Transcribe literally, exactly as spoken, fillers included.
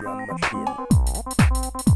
Drum machine.